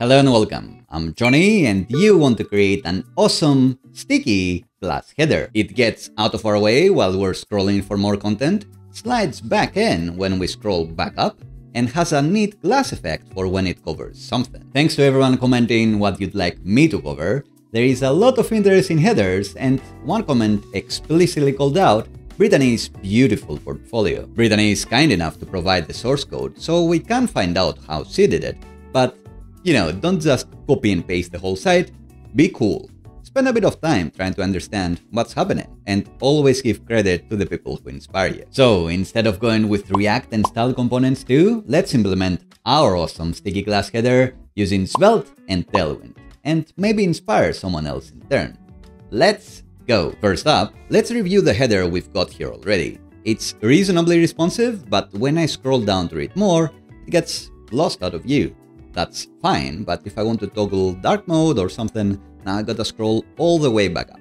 Hello and welcome, I'm Johnny and you want to create an awesome sticky class header. It gets out of our way while we're scrolling for more content, slides back in when we scroll back up, and has a neat glass effect for when it covers something. Thanks to everyone commenting what you'd like me to cover. There is a lot of interest in headers and one comment explicitly called out Brittany's beautiful portfolio. Brittany is kind enough to provide the source code so we can find out how she did it, but you know, don't just copy and paste the whole site. Be cool. Spend a bit of time trying to understand what's happening and always give credit to the people who inspire you. So instead of going with React and Styled components too, let's implement our awesome sticky class header using Svelte and Tailwind and maybe inspire someone else in turn. Let's go. First up, let's review the header we've got here already. It's reasonably responsive, but when I scroll down to read more, it gets lost out of view. That's fine, but if I want to toggle dark mode or something, now I gotta scroll all the way back up.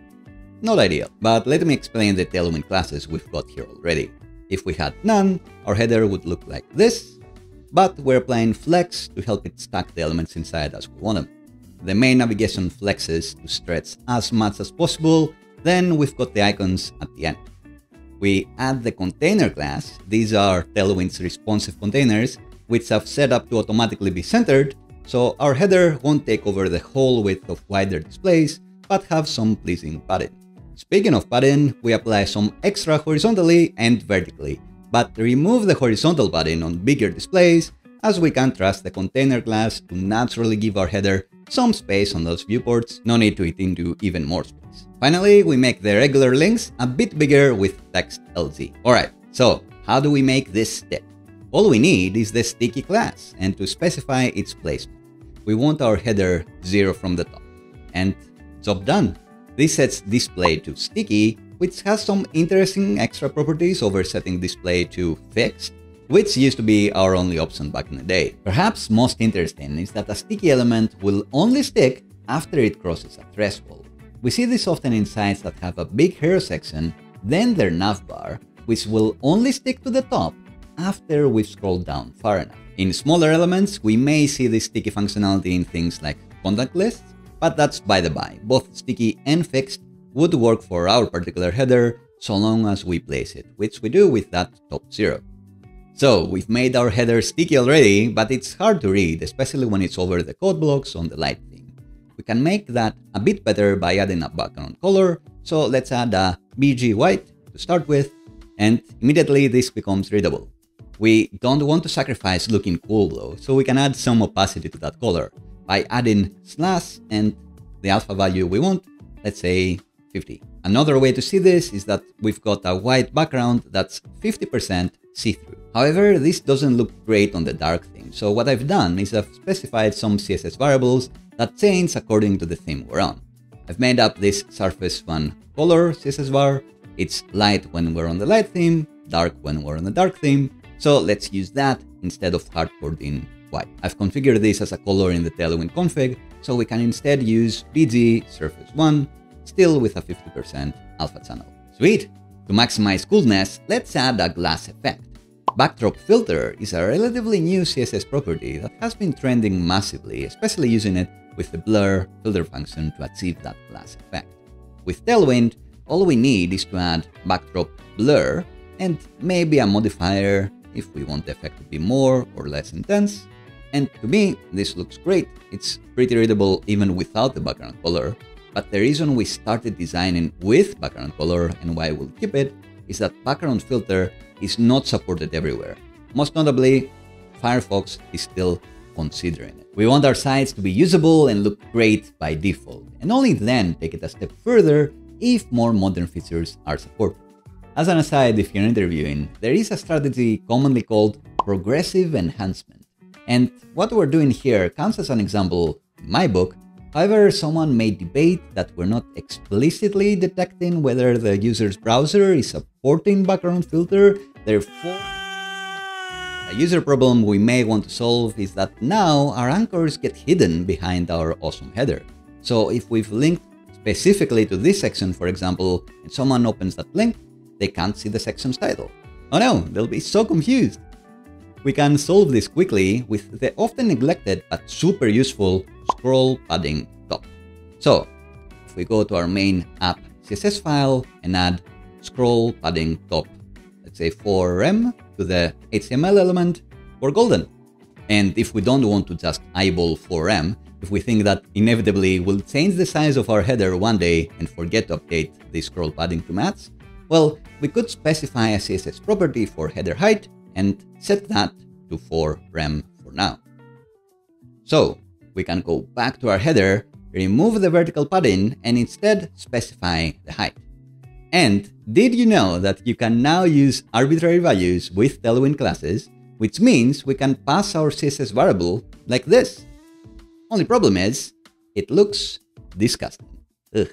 Not ideal, but let me explain the Tailwind classes we've got here already. If we had none, our header would look like this, but we're applying flex to help it stack the elements inside as we want them. The main navigation flexes to stretch as much as possible, then we've got the icons at the end. We add the container class. These are Tailwind's responsive containers, which I've set up to automatically be centered, so our header won't take over the whole width of wider displays, but have some pleasing padding. Speaking of padding, we apply some extra horizontally and vertically, but remove the horizontal padding on bigger displays, as we can trust the container class to naturally give our header some space on those viewports, no need to eat into even more space. Finally, we make the regular links a bit bigger with text LG. Alright, so how do we make this stick? All we need is the sticky class and to specify its placement. We want our header 0 from the top. And job done. This sets display to sticky, which has some interesting extra properties over setting display to fixed, which used to be our only option back in the day. Perhaps most interesting is that a sticky element will only stick after it crosses a threshold. We see this often in sites that have a big hero section, then their navbar, which will only stick to the top after we've scrolled down far enough. In smaller elements, we may see this sticky functionality in things like contact lists, but that's by the by. Both sticky and fixed would work for our particular header so long as we place it, which we do with that top 0. So we've made our header sticky already, but it's hard to read, especially when it's over the code blocks on the light theme. We can make that a bit better by adding a background color, so let's add a BG white to start with, and immediately this becomes readable. We don't want to sacrifice looking cool though, so we can add some opacity to that color by adding slash and the alpha value we want, let's say 50. Another way to see this is that we've got a white background that's 50% see-through. However, this doesn't look great on the dark theme, so what I've done is I've specified some CSS variables that change according to the theme we're on. I've made up this surface one color CSS var. It's light when we're on the light theme, dark when we're on the dark theme, so let's use that instead of hardcoded in white. I've configured this as a color in the Tailwind config, so we can instead use BG surface 1, still with a 50% alpha channel. Sweet! To maximize coolness, let's add a glass effect. Backdrop filter is a relatively new CSS property that has been trending massively, especially using it with the blur filter function to achieve that glass effect. With Tailwind, all we need is to add backdrop blur and maybe a modifier if we want the effect to be more or less intense. And to me, this looks great. It's pretty readable even without the background color. But the reason we started designing with background color and why we'll keep it is that background filter is not supported everywhere. Most notably, Firefox is still considering it. We want our sites to be usable and look great by default, and only then take it a step further if more modern features are supported. As an aside, if you're interviewing, there is a strategy commonly called progressive enhancement. And what we're doing here counts as an example in my book. However, someone may debate that we're not explicitly detecting whether the user's browser is supporting background filter. Therefore, a user problem we may want to solve is that now our anchors get hidden behind our awesome header. So if we've linked specifically to this section, for example, and someone opens that link, they can't see the section's title. Oh no, they'll be so confused. We can solve this quickly with the often neglected but super useful scroll padding top. So if we go to our main app CSS file and add scroll padding top, let's say 4rem to the HTML element, we're golden. And if we don't want to just eyeball 4rem, if we think that inevitably we'll change the size of our header one day and forget to update the scroll padding to match, well, we could specify a CSS property for header height and set that to 4rem for now. So we can go back to our header, remove the vertical padding, and instead specify the height. And did you know that you can now use arbitrary values with Tailwind classes, which means we can pass our CSS variable like this. Only problem is, it looks disgusting. Ugh.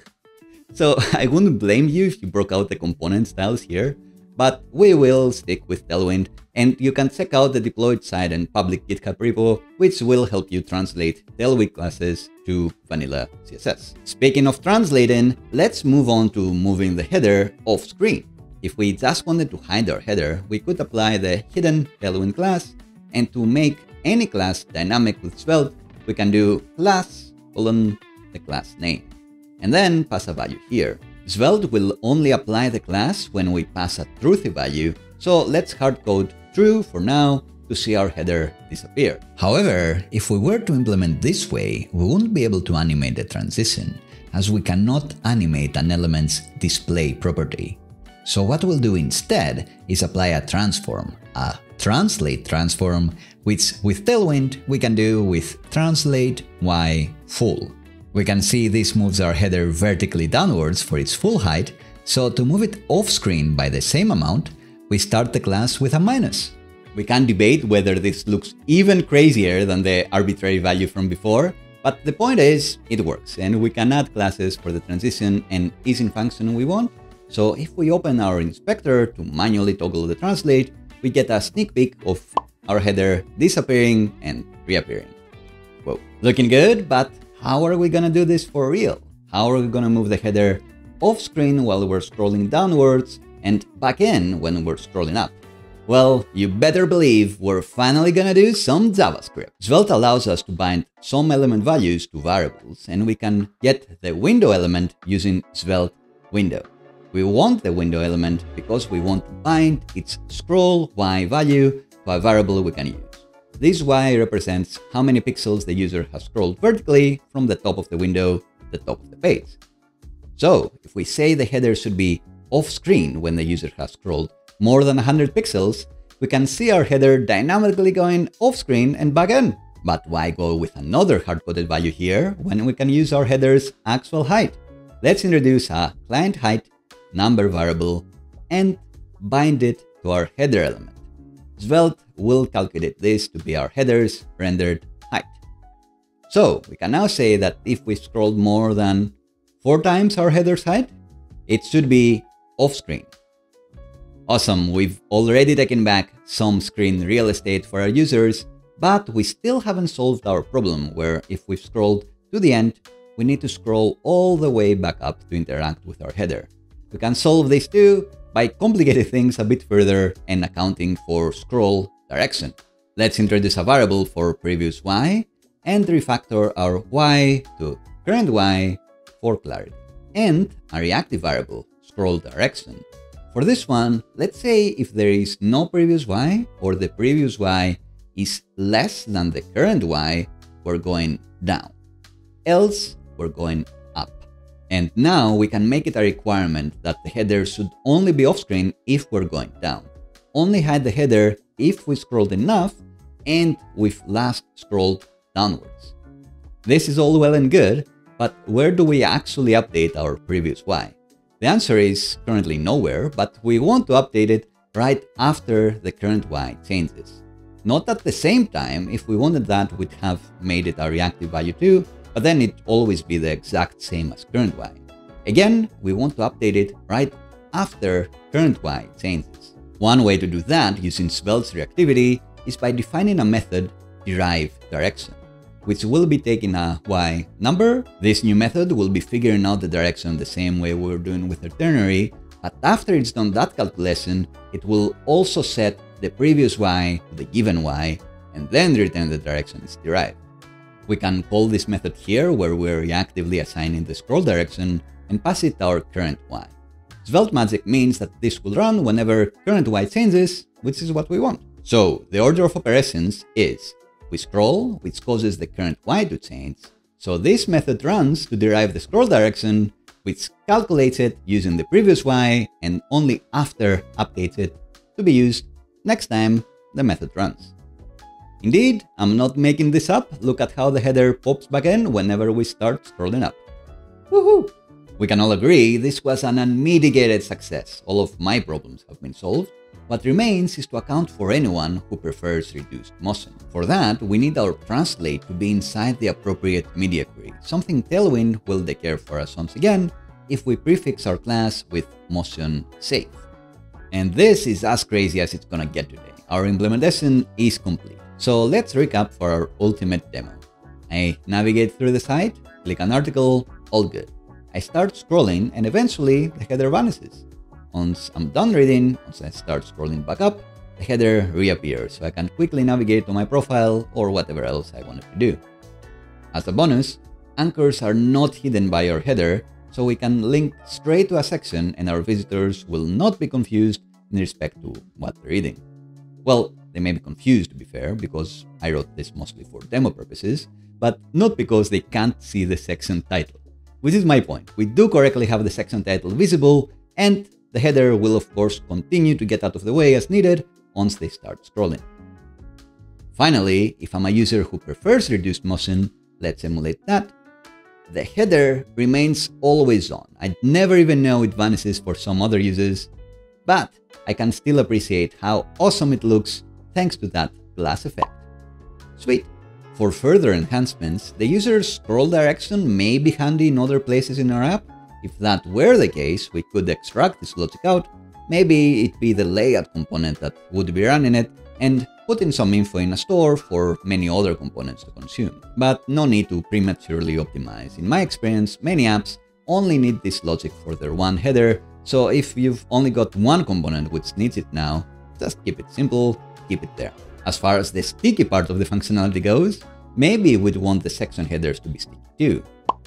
So I wouldn't blame you if you broke out the component styles here, but we will stick with Tailwind, and you can check out the deployed site and public GitHub repo, which will help you translate Tailwind classes to vanilla CSS. Speaking of translating, let's move on to moving the header off screen. If we just wanted to hide our header, we could apply the hidden Tailwind class, and to make any class dynamic with Svelte, we can do class colon the class name, and then pass a value here. Svelte will only apply the class when we pass a truthy value, so let's hardcode true for now to see our header disappear. However, if we were to implement this way, we wouldn't be able to animate the transition, as we cannot animate an element's display property. So what we'll do instead is apply a transform, a translate transform, which with Tailwind we can do with translate y full. We can see this moves our header vertically downwards for its full height, so to move it off screen by the same amount, we start the class with a minus. We can debate whether this looks even crazier than the arbitrary value from before, but the point is, it works, and we can add classes for the transition and easing function we want. So if we open our inspector to manually toggle the translate, we get a sneak peek of our header disappearing and reappearing. Whoa, looking good, but how are we gonna do this for real? How are we gonna move the header off screen while we're scrolling downwards and back in when we're scrolling up? Well, you better believe we're finally gonna do some JavaScript. Svelte allows us to bind some element values to variables, and we can get the window element using Svelte window. We want the window element because we want to bind its scroll y value to a variable we can use. This Y represents how many pixels the user has scrolled vertically from the top of the window to the top of the page. So if we say the header should be off screen when the user has scrolled more than 100 pixels, we can see our header dynamically going off screen and back in. But why go with another hard-coded value here when we can use our header's actual height? Let's introduce a client height number variable and bind it to our header element. Svelte will calculate this to be our header's rendered height. So we can now say that if we scrolled more than 4 times our header's height, it should be off screen. Awesome, we've already taken back some screen real estate for our users, but we still haven't solved our problem where if we've scrolled to the end, we need to scroll all the way back up to interact with our header. We can solve this too by complicating things a bit further and accounting for scroll direction. Let's introduce a variable for previous y and refactor our y to current y for clarity, and a reactive variable, scroll direction. For this one, let's say if there is no previous y or the previous y is less than the current y, we're going down. Else, we're going up. And now we can make it a requirement that the header should only be off screen if we're going down. Only hide the header if we scrolled enough and we've last scrolled downwards. This is all well and good, but where do we actually update our previous y? The answer is currently nowhere, but we want to update it right after the current y changes. Not at the same time. If we wanted that, we'd have made it a reactive value too, but then it'd always be the exact same as current y. Again, we want to update it right after current y changes. One way to do that using Svelte's reactivity is by defining a method derive direction, which will be taking a y number. This new method will be figuring out the direction the same way we were doing with the ternary, but after it's done that calculation, it will also set the previous y to the given y, and then return the direction it's derived. We can call this method here, where we're reactively assigning the scroll direction, and pass it our current y. Svelte magic means that this will run whenever current y changes, which is what we want. So the order of operations is, we scroll, which causes the current y to change, so this method runs to derive the scroll direction, which calculates it using the previous y, and only after updates it to be used next time the method runs. Indeed, I'm not making this up, look at how the header pops back in whenever we start scrolling up. Woohoo! We can all agree this was an unmitigated success, all of my problems have been solved. What remains is to account for anyone who prefers reduced motion. For that, we need our translate to be inside the appropriate media query, something Tailwind will take care for us once again if we prefix our class with motion safe. And this is as crazy as it's gonna get today. Our implementation is complete. So let's recap for our ultimate demo. I navigate through the site, click an article, all good. I start scrolling and eventually the header vanishes. Once I'm done reading, once I start scrolling back up, the header reappears so I can quickly navigate to my profile or whatever else I wanted to do. As a bonus, anchors are not hidden by your header, so we can link straight to a section and our visitors will not be confused in respect to what they're reading. Well, they may be confused to be fair, because I wrote this mostly for demo purposes, but not because they can't see the section title. Which is my point, we do correctly have the section title visible, and the header will of course continue to get out of the way as needed once they start scrolling. Finally, if I'm a user who prefers reduced motion, let's emulate that. The header remains always on. I'd never even know it vanishes for some other users, but I can still appreciate how awesome it looks thanks to that glass effect. Sweet! For further enhancements, the user's scroll direction may be handy in other places in our app. If that were the case, we could extract this logic out, maybe it'd be the layout component that would be running it, and put in some info in a store for many other components to consume. But no need to prematurely optimize. In my experience, many apps only need this logic for their one header, so if you've only got one component which needs it now, just keep it simple, keep it there. As far as the sticky part of the functionality goes, maybe we'd want the section headers to be sticky too.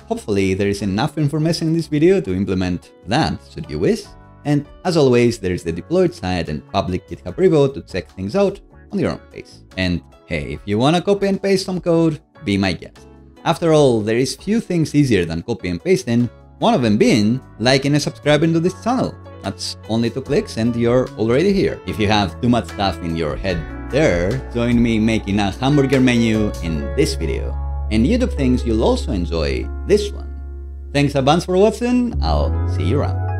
Hopefully there is enough information in this video to implement that, should you wish. And as always, there is the deployed site and public GitHub repo to check things out on your own pace. And hey, if you wanna copy and paste some code, be my guest. After all, there is few things easier than copy and pasting, one of them being liking and subscribing to this channel. That's only 2 clicks and you're already here. If you have too much stuff in your head there, join me making a hamburger menu in this video. And YouTube thinks you'll also enjoy this one. Thanks a bunch for watching, I'll see you around.